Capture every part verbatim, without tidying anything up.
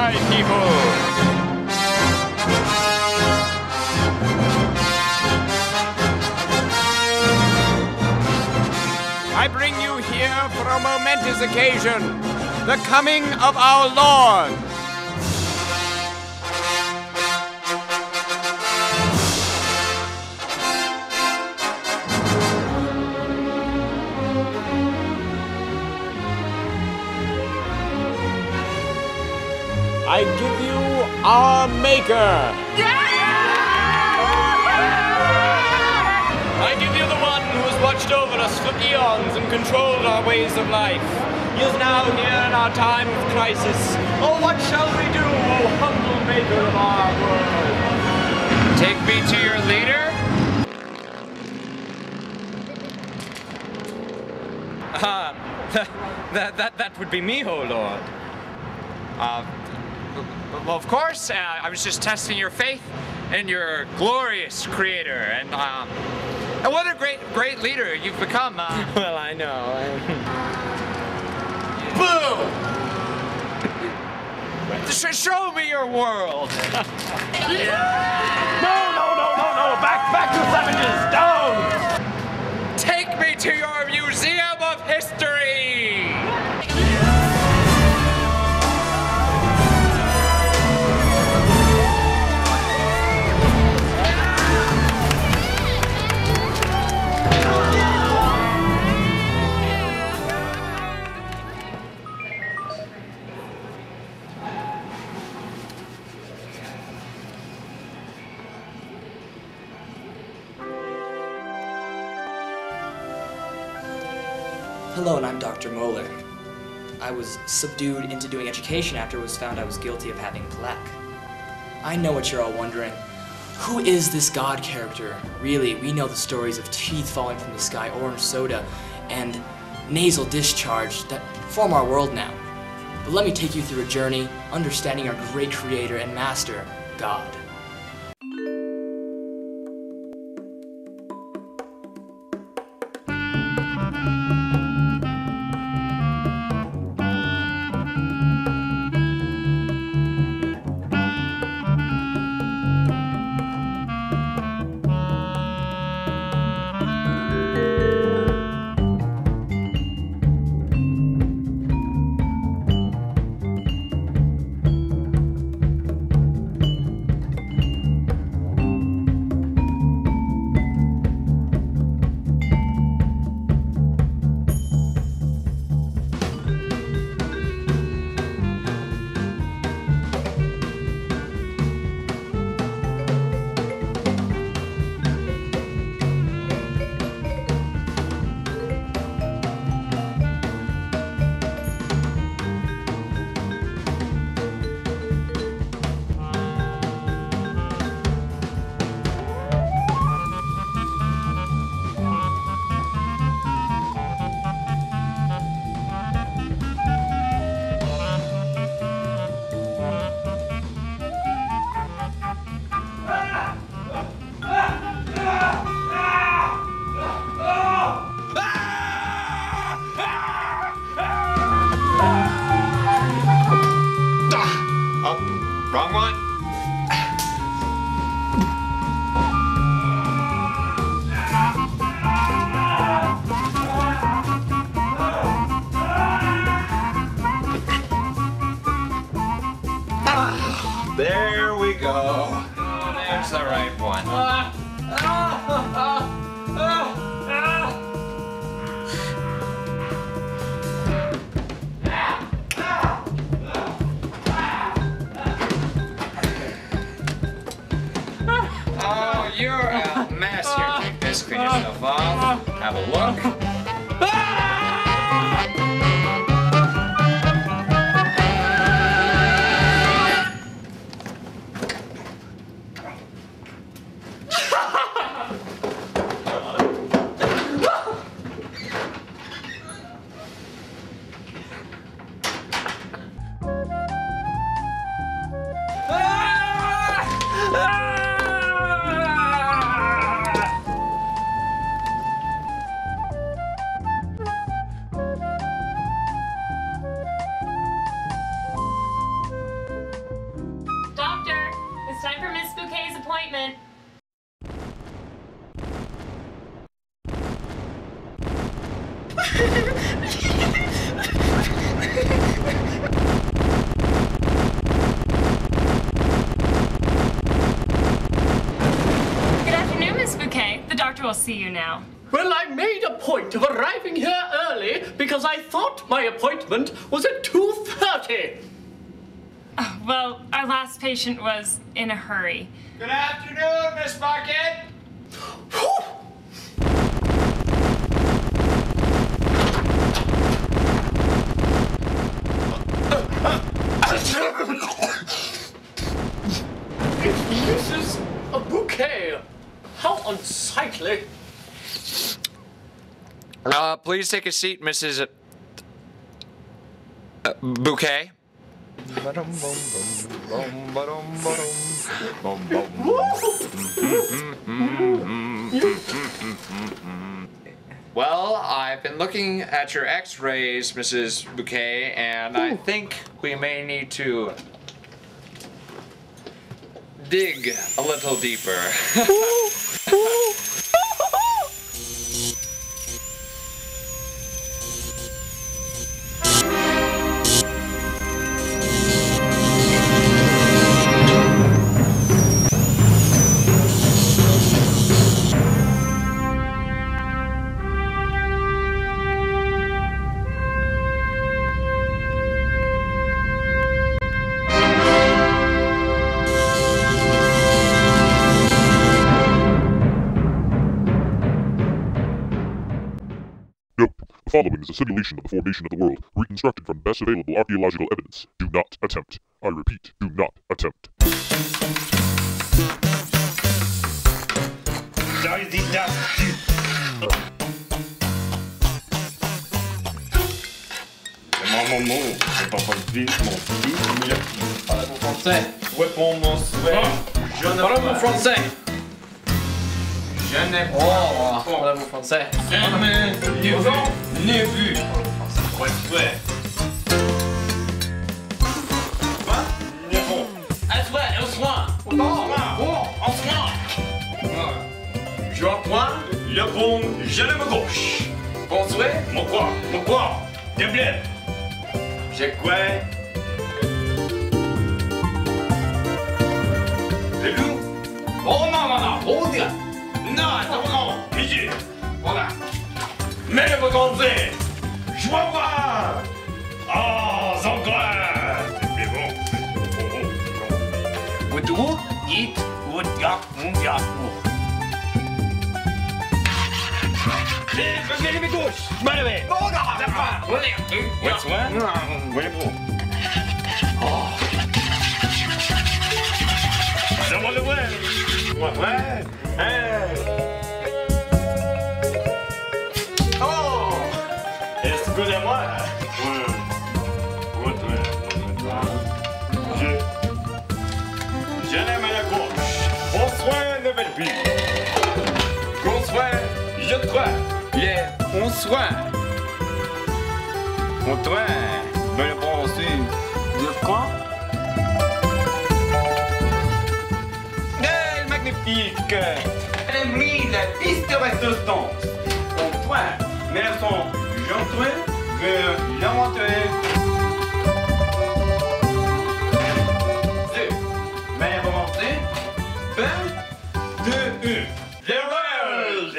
my people. I bring you here for a momentous occasion, the coming of our Lord. I give you our Maker. Yeah! I give you the one who has watched over us for eons and controlled our ways of life. He is now here in our time of crisis. Oh, what shall we do, O humble Maker of our world? Take me to your leader? Ah, uh, that, that, that would be me, O Lord. Uh, well, of course, uh, I was just testing your faith in your glorious Creator, and, um... And what a great, great leader you've become. Uh... Well, I know. Boo! Sh show me your world. Yeah! No, no, no, no, no! Back, back to savages! Down! Take me to your museum of history. Hello, and I'm Doctor Moeller. I was subdued into doing education after it was found I was guilty of having plaque. I know what you're all wondering. Who is this God character? Really, we know the stories of teeth falling from the sky, orange soda, and nasal discharge that form our world now. But let me take you through a journey understanding our great creator and master, God. There we go. Oh, there's the right one. Ah, ah, ah, ah, ah. Oh, you're a mess here. Take this, clean yourself off, have a look. see you now. Well, I made a point of arriving here early because I thought my appointment was at two thirty. Oh, well, our last patient was in a hurry. Good afternoon, Miss Marquette. This is a bouquet. How unsightly. Uh, please take a seat, Missus Uh, bouquet. Well, I've been looking at your x-rays, Missus Bouquet, and I think we may need to dig a little deeper. The following is a simulation of the formation of the world, reconstructed from best available archaeological evidence. Do not attempt. I repeat, do not attempt. Je n'ai pas parlé mon français. Jamais vu, n'ai vu. Ouais, ouais. Quoi? N'est bon. Est-ce vrai? On se voit. On se voit. On se voit. Je prends le bon, je le me gauche. Bon souhait? Mon quoi? Mon quoi? Des blés. J'ai quoi? Les loups? Oh non, non, non. Oh, dieu. Non, attends, non, midi, voilà. Mais le bocandé, je vois pas. Oh, Zanglais, c'est bon. Woodou, it, woodga, munga, ou. C'est parce que les mes gauches, mal levé. Bon, on a pas. On est. What's what? Non, on est bon. Oh. Ça va le vrai. Ouais, ouais. Hey! Oh! Excusez-moi! Oui. Je... Je l'aime à la gauche. Bonsoir, nouvelle ville. Bonsoir, je crois. Yeah, bonsoir. Bonsoir. Mais bon aussi, je crois. Elle brille la piste de résistance. Au point, mais elles sont gentouées vers l'inventaire. Deux, mais remontées, vingt, deux, une. The world!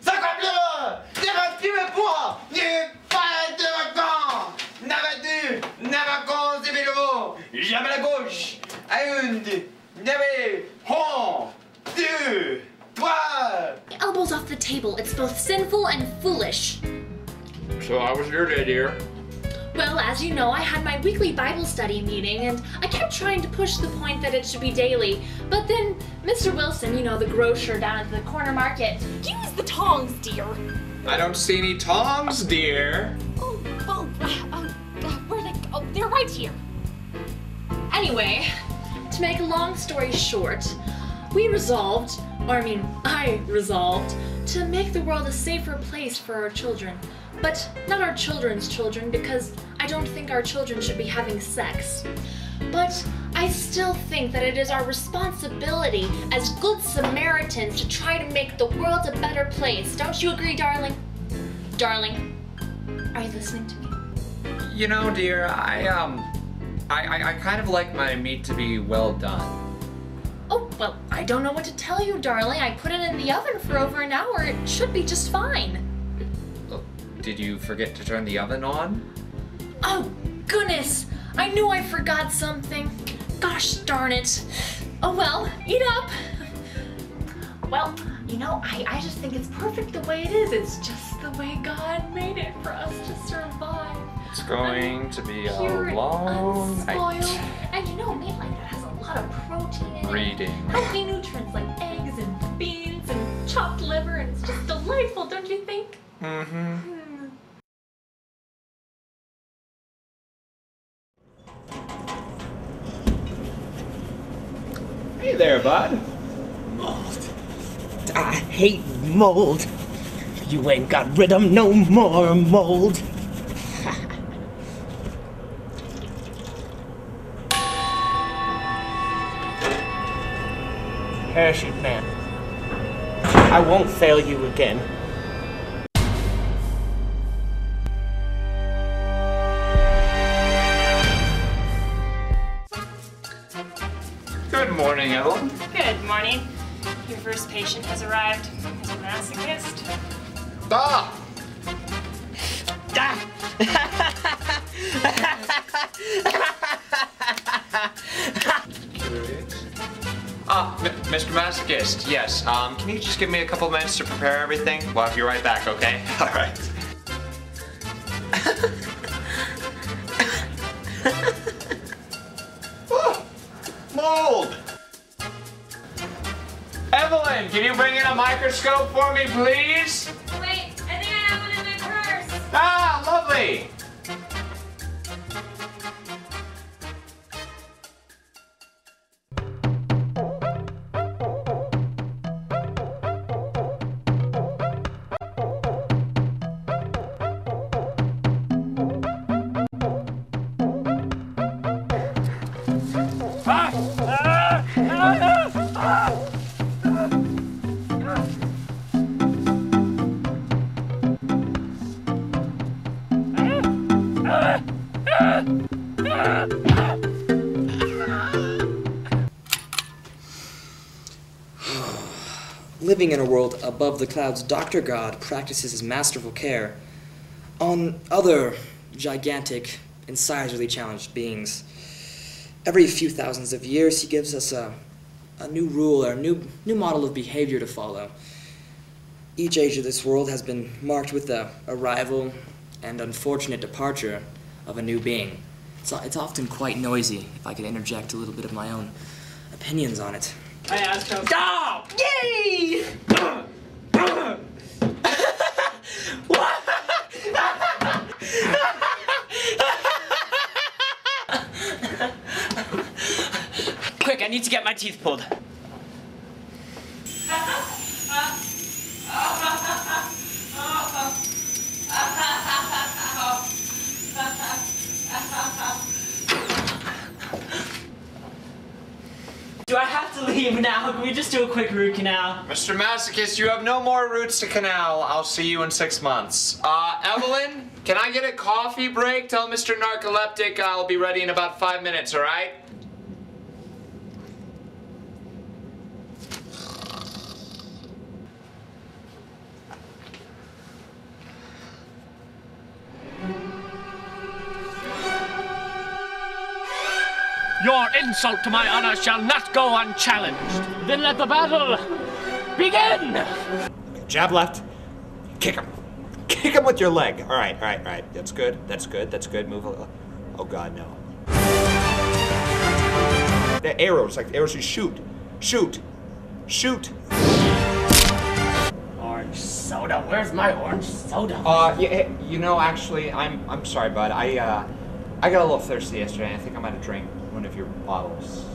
Ça comprend! Dérange-tu mes poids? N'ai pas de vacances! N'avez-tu, n'avez vacances et vélo! Jamais la gauche! Un, deux, un, deux, trois. The elbows off the table. It's both sinful and foolish. So how was your day, dear? Well, as you know, I had my weekly Bible study meeting, and I kept trying to push the point that it should be daily. But then Mister Wilson, you know, the grocer down at the corner market, use the tongs, dear. I don't see any tongs, dear. Oh, oh, oh, oh, where did I, oh, they're right here. Anyway. To make a long story short, we resolved, or I mean, I resolved, to make the world a safer place for our children. But not our children's children, because I don't think our children should be having sex. But I still think that it is our responsibility as good Samaritans to try to make the world a better place. Don't you agree, darling? Darling, are you listening to me? You know, dear, I, um... I, I, I kind of like my meat to be well done. Oh, Well, I don't know what to tell you, darling. I put it in the oven for over an hour. It should be just fine. Did you forget to turn the oven on? Oh, goodness! I knew I forgot something. Gosh darn it. Oh well, eat up. Well, you know, I, I just think it's perfect the way it is. It's just the way God made it for us to survive. It's going I'm to be a long and night. And you know, meat like that has a lot of protein in it. Reading. Healthy nutrients like eggs and beans and chopped liver, and it's just delightful, don't you think? Mm-hmm. Hmm. Hey there, bud. Mold. I hate mold. You ain't got rid of no more mold. Parachute man, I won't fail you again. Good morning, Evelyn. Good morning. Your first patient has arrived. He's a masochist. Ah! Ah! Curious. Ah, M Mister Masochist, yes. Um, can you just give me a couple minutes to prepare everything? Well, I'll be right back, okay? All right. Mold! Evelyn, can you bring in a microscope for me, please? Wait, I think I have one in my purse. Ah, lovely! Living in a world above the clouds, Doctor God practices his masterful care on other gigantic and sizably challenged beings. Every few thousands of years, he gives us a, a new rule or a new, new model of behavior to follow. Each age of this world has been marked with the arrival and unfortunate departure of a new being. It's, it's often quite noisy, if I could interject a little bit of my own opinions on it. I asked him. Oh! Yay! Quick, I need to get my teeth pulled. Do I have to leave now? Can we just do a quick root canal? Mister Masochist, you have no more roots to canal. I'll see you in six months. Uh, Evelyn, can I get a coffee break? Tell Mister Narcoleptic I'll be ready in about five minutes, all right? Your insult to my honor shall not go unchallenged. Then let the battle begin! Jab left. Kick him. Kick him with your leg. All right, all right, all right. That's good. That's good. That's good. Move a little. Oh, God, no. The arrows, like the arrows you shoot. Shoot. Shoot. Orange soda. Where's my orange soda? Uh, yeah, you know, actually, I'm, I'm sorry, bud. I, uh, I got a little thirsty yesterday. I think I might have drank one of your bottles.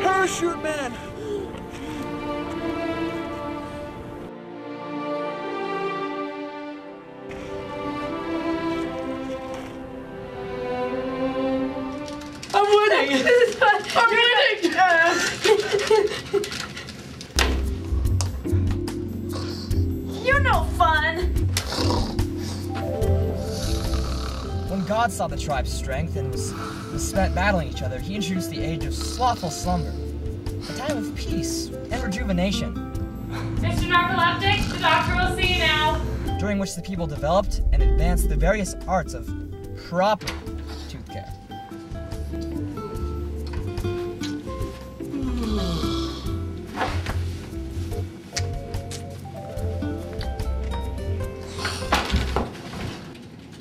Parachute man! I'm winning! This is fun! I'm winning! Uh, God saw the tribe's strength and was, was spent battling each other, he introduced the age of slothful slumber, a time of peace and rejuvenation. Mister Narcoleptic, the doctor will see you now. During which the people developed and advanced the various arts of proper tooth care.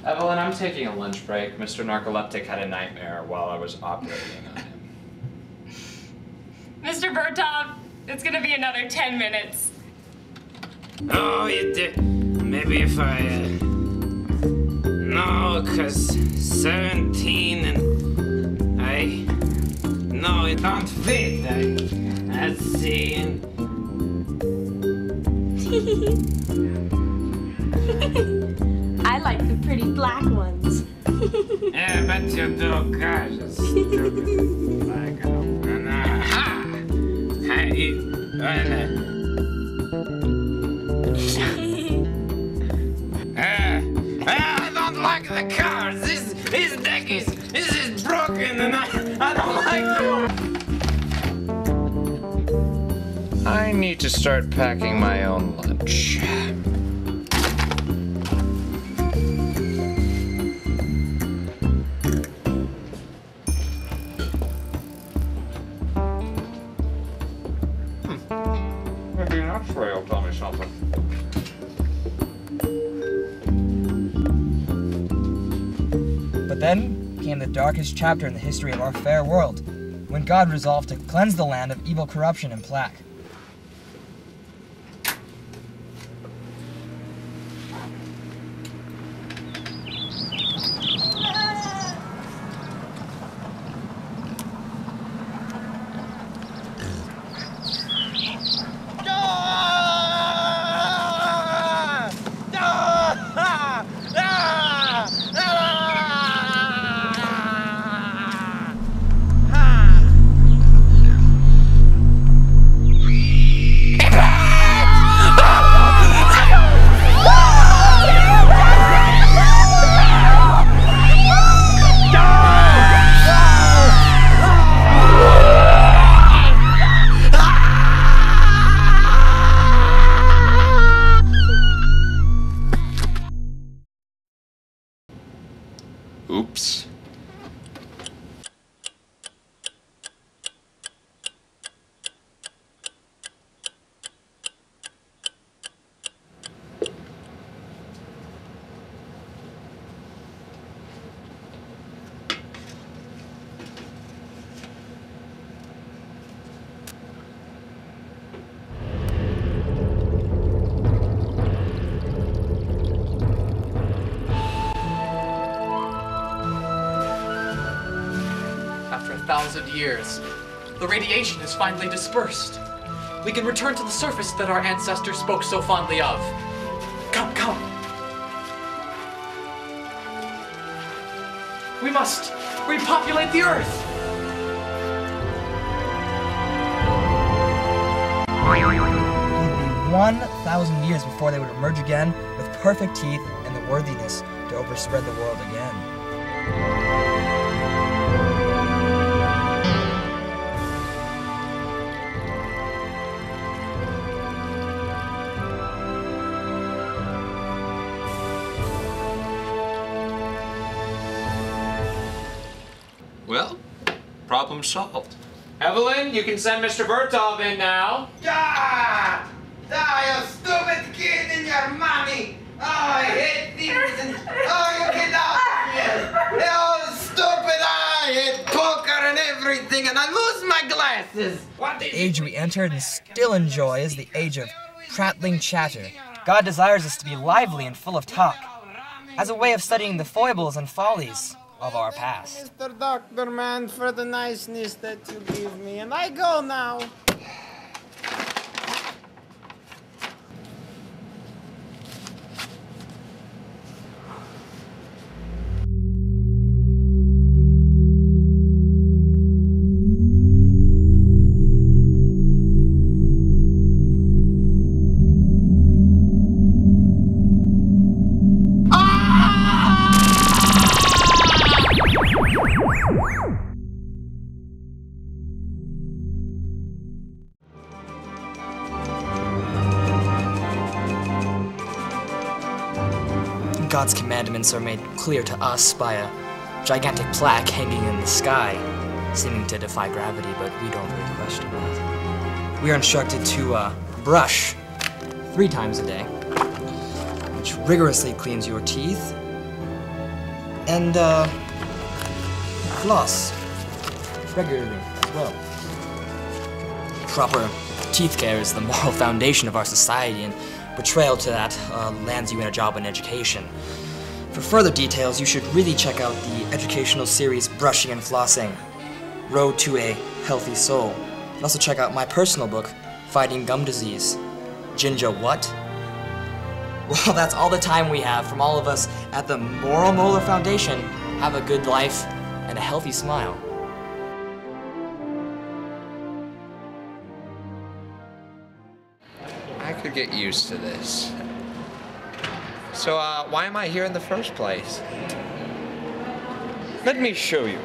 Evelyn, I'm taking a lunch break. Mister Narcoleptic had a nightmare while I was operating on him. Mister Bertov, it's gonna be another ten minutes. Oh, you did. Maybe if I. Uh... No, because seventeen and. I. No, it don't fit. I. Let's see. I like the pretty black ones. Yeah, but you do, gosh, it's stupid. Black and aha! I eat. uh, I don't like the cars. This, this deck is, this is broken, and I, I don't like them. I need to start packing my own lunch. You'll tell me something. But then came the darkest chapter in the history of our fair world, when God resolved to cleanse the land of evil, corruption, and plague. Oops. Thousand years, the radiation is finally dispersed. We can return to the surface that our ancestors spoke so fondly of. Come, come. We must repopulate the Earth. It would be one thousand years before they would emerge again with perfect teeth and the worthiness to overspread the world again. Well, problem solved. Evelyn, you can send Mister Bertov in now. Ah! Ah, you stupid kid and your mommy! Oh, I hate these and... Oh, you get out of here! Oh, stupid! I hate poker and everything, and I lose my glasses! What the age we entered and still enjoy is the age of prattling chatter. God desires us to be lively and full of talk, as a way of studying the foibles and follies of our past. Mister Doctor Man, for the niceness that you give me, and I go now. God's commandments are made clear to us by a gigantic plaque hanging in the sky, seeming to defy gravity, but we don't really question that. We are instructed to uh, brush three times a day, which rigorously cleans your teeth, and uh, floss regularly as well. Proper teeth care is the moral foundation of our society, and betrayal to that uh, lands you in a job and education. For further details, you should really check out the educational series Brushing and Flossing, Road to a Healthy Soul. And also check out my personal book, Fighting Gum Disease. Ginger what? Well, that's all the time we have from all of us at the Moral Molar Foundation. Have a good life and a healthy smile. I could get used to this. So uh, why am I here in the first place? Let me show you.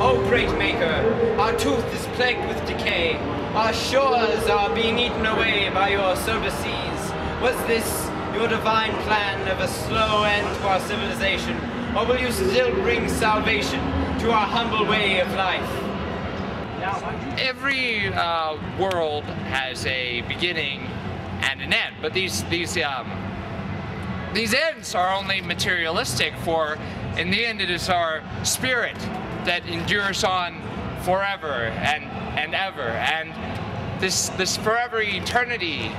Oh, great maker, our tooth is plagued with decay. Our shores are being eaten away by your soda seas. Was this your divine plan of a slow end to our civilization? Or will you still bring salvation to our humble way of life? Every uh, world has a beginning and an end, but these, these, um, these ends are only materialistic, for in the end it is our spirit that endures on forever and, and ever. And this, this forever eternity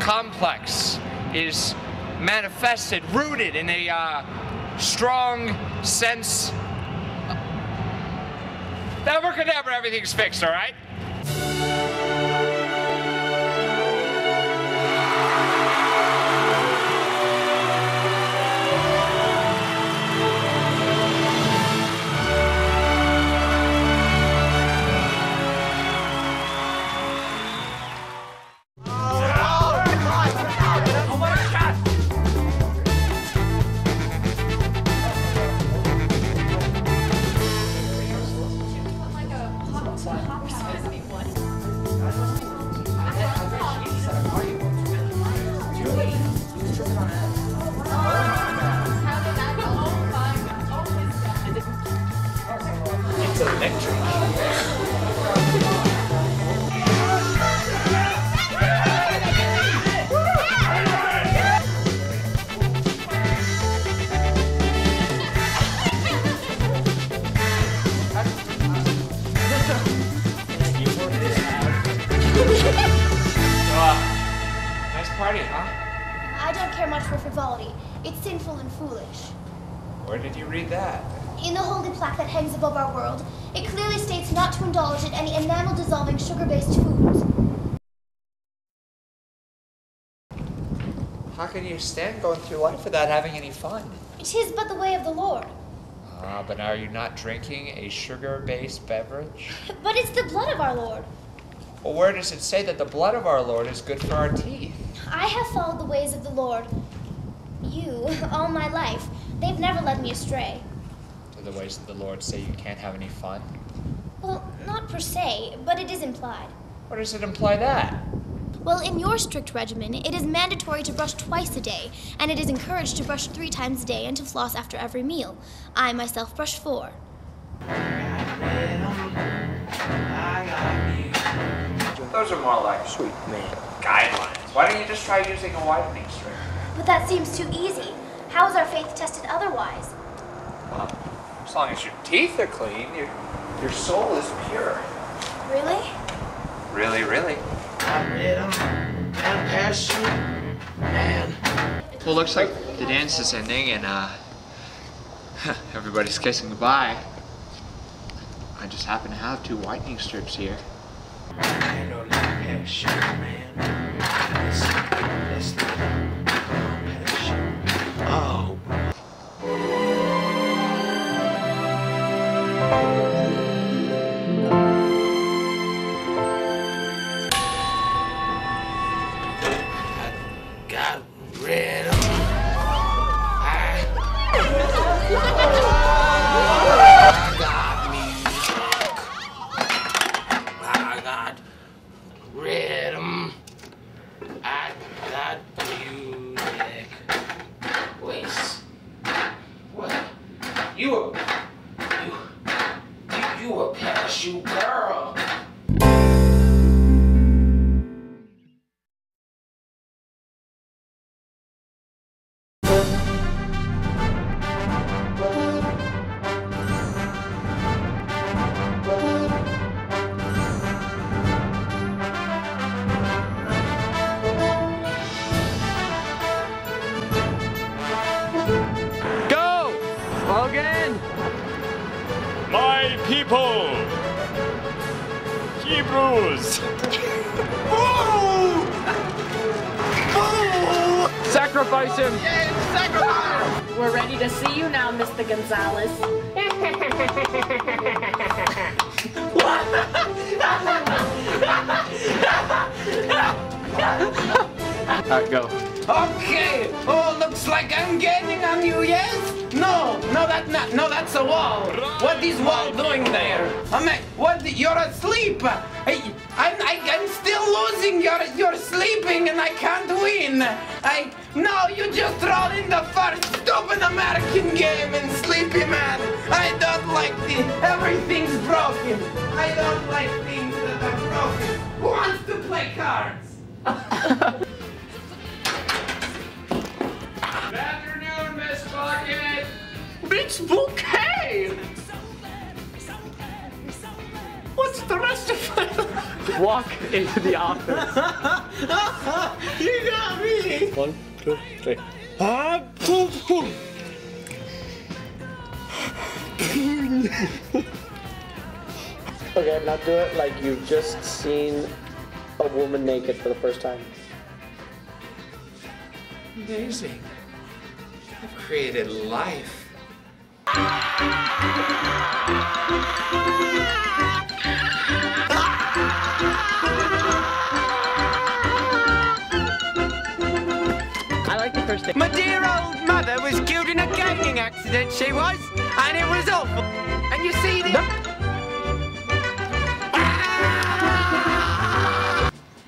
complex is manifested, rooted in a uh, strong sense. Abracadabra, everything's fixed, all right? Party, huh? I don't care much for frivolity. It's sinful and foolish. Where did you read that? In the holy plaque that hangs above our world. It clearly states not to indulge in any enamel-dissolving sugar-based foods. How can you stand going through life without having any fun? It is but the way of the Lord. Ah, but are you not drinking a sugar-based beverage? But it's the blood of our Lord. Well, where does it say that the blood of our Lord is good for our teeth? I have followed the ways of the Lord, you, all my life. They've never led me astray. Do the ways of the Lord say you can't have any fun? Well, not per se, but it is implied. Or does it imply that? Well, in your strict regimen, it is mandatory to brush twice a day, and it is encouraged to brush three times a day and to floss after every meal. I myself brush four. Those are more like sweet man guidelines. Why don't you just try using a widening string? But that seems too easy. How is our faith tested otherwise? Well, as long as your teeth are clean, your, your soul is pure. Really? Really, really. I read them, man. Well, looks like the dance is ending and uh, everybody's kissing goodbye. I just happen to have two widening strips here. I know that extra man. Listen, listen. Oh. you a parachute girl. Logan! My people! Hebrews! Boo! Boo! Sacrifice him! Yes, sacrifice! We're ready to see you now, Mister Gonzalez. What? Alright, go. Okay! Oh, looks like I'm getting on you, yes? No, no, that's not. No, that's a wall. What is wall doing there? I'm. At, what? You're asleep. I, I'm. I, I'm still losing. You're. You're sleeping, and I can't win. I. No, you just rolled in the first stupid American game and sleepy man. I don't like this. Everything's broken. I don't like things that are broken. Who wants to play cards? It's bouquet! What's the rest of my life? Walk into the office. You got me! One, two, three. Ah, boom, boom. Okay, now do it like you've just seen a woman naked for the first time. Amazing. I've created life. I like the first thing. My dear old mother was killed in a gaming accident, she was, and it was awful. And you see the... No.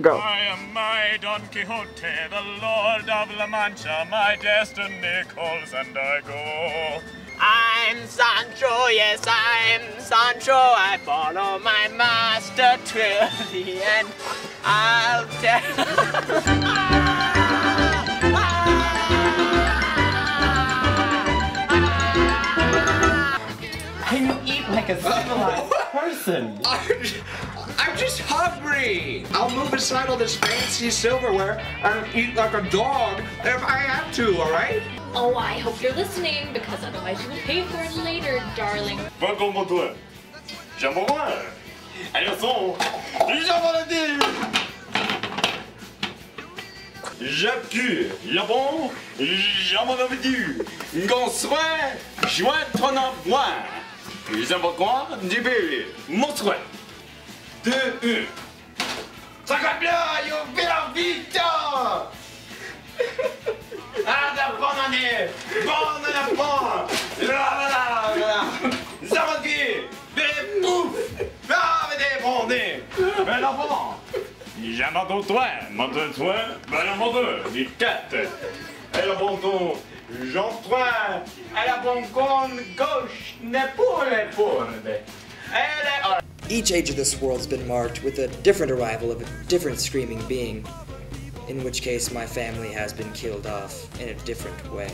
Go. I am my Don Quixote, the Lord of La Mancha. My destiny calls and I go. I'm Sancho, yes, I'm Sancho. I follow my master till the end. I'll tell. Can you eat like a civilized person? I'm just hungry. I'll move aside all this fancy silverware and eat like a dog if I have to, all right? Oh, I hope you're listening, because otherwise you will pay for it later, darling. Welcome to it. Jumbo one. And you saw. You don't want to do. J'appuie. Jabon. J'en avais dit. Gonsoir. Joint ton envoi. Les invoquants du bébé. Monsoir. Deux, un. Ça va bien, you bien vite. Born and born! La la la la! Zamadie! Des pouf! Bave des bondés! Belle enfant! J'abandonne toi! M'entends toi! Belle enfant! Dis quatre! Elle abandonne! J'entoine! Elle abandonne gauche! Ne pour les pauvres! Elle est... Each age of this world has been marked with a different arrival of a different screaming being. In which case my family has been killed off in a different way.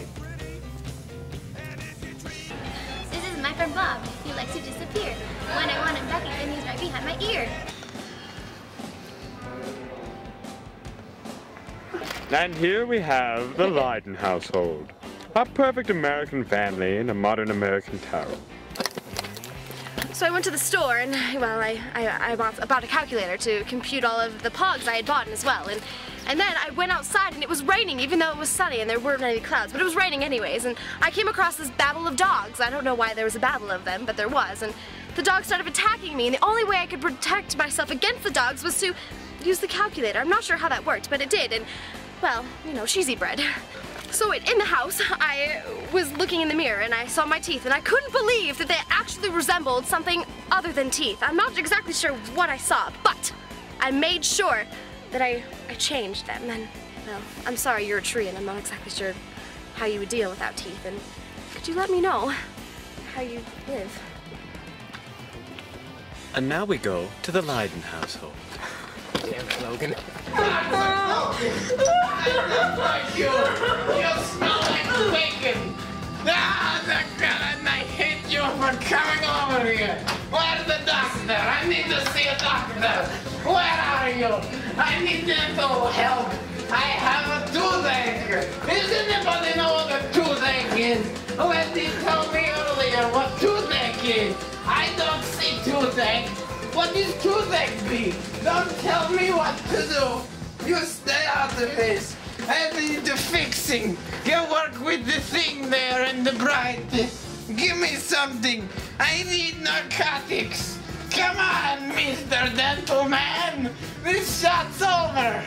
This is my friend Bob. He likes to disappear. When I want him back again, he's right behind my ear. And here we have the Leiden household. A perfect American family in a modern American tower. So I went to the store and, well, I, I, I bought a calculator to compute all of the pogs I had bought as well. And, and then I went outside and it was raining, even though it was sunny and there weren't any clouds, but it was raining anyways. And I came across this babble of dogs. I don't know why there was a babble of them, but there was. And the dogs started attacking me, and the only way I could protect myself against the dogs was to use the calculator. I'm not sure how that worked, but it did. And, well, you know, cheesy bread. So in the house, I was looking in the mirror and I saw my teeth, and I couldn't believe that they actually resembled something other than teeth. I'm not exactly sure what I saw, but I made sure that I, I changed them. And, well, I'm sorry, you're a tree and I'm not exactly sure how you would deal without teeth. And could you let me know how you live? And now we go to the Lydon household. Damn it, Logan. You, you smell like bacon. Ah, the God, I hate you for coming over here. Where's the doctor? I need to see a doctor. Where are you? I need dental help. I have a toothache. Does anybody know what a toothache is? Wendy told me earlier what toothache is. I don't see toothache. What is toothache be? Don't tell me what to do. You stay out of this. I need the fixing. You work with the thing there and the bride. Give me something. I need narcotics. Come on, Mister Dental Man. This shot's over.